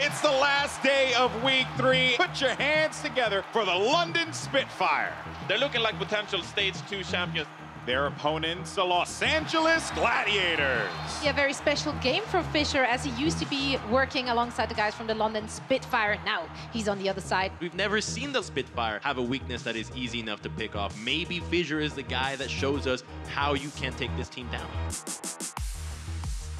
It's the last day of week 3. Put your hands together for the London Spitfire. They're looking like potential stage 2 champions. Their opponents, the Los Angeles Gladiators. Yeah, very special game for Fissure, as he used to be working alongside the guys from the London Spitfire. Now he's on the other side. We've never seen the Spitfire have a weakness that is easy enough to pick off. Maybe Fissure is the guy that shows us how you can take this team down.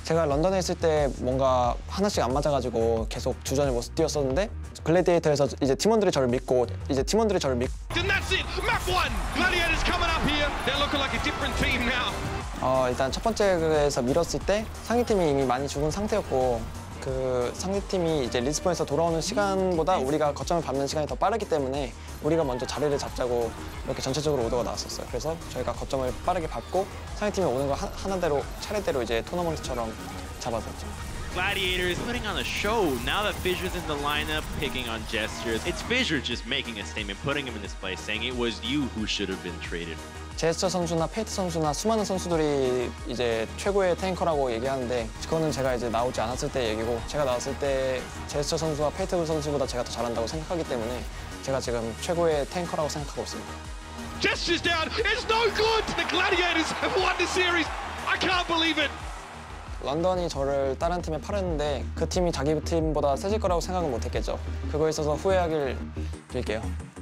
제가 런던에 있을 때 뭔가 하나씩 안 맞아가지고 계속 주전을 못 뛰었었는데 글래디에이터에서 이제 팀원들이 저를 믿고 And that's it. Map 1. Gladiators coming up here. They're looking like a different team now. 일단 첫 번째에서 밀었을 때 상위팀이 이미 많이 죽은 상태였고 그 상대팀이 이제 리스폰에서 돌아오는 시간보다 우리가 거점을 밟는 시간이 더 빠르기 때문에 우리가 먼저 자리를 잡자고 이렇게 전체적으로 오더가 나왔었어요. 그래서 저희가 거점을 빠르게 밟고 상대팀이 오는 거 하나대로 차례대로 이제 토너먼트처럼 잡았었죠. Gladiators putting on a show. Now that Fissure's in the lineup, picking on gestures. It's Fissure just making a statement, putting him in his place, saying it was you who should have been traded. 제스처 선수나 페이트 선수나 수많은 선수들이 이제 최고의 탱커라고 얘기하는데 그거는 제가 이제 나오지 않았을 때 얘기고 제가 나왔을 때 제스처 선수와 페이트 선수보다 제가 더 잘한다고 생각하기 때문에 제가 지금 최고의 탱커라고 생각하고 있습니다. Gestures down. It's no good. The Gladiators have won the series. I can't believe it. 런던이 저를 다른 팀에 팔았는데 그 팀이 자기 팀보다 세질 거라고 생각은 못했겠죠. 그거에 있어서 후회하길 빌게요.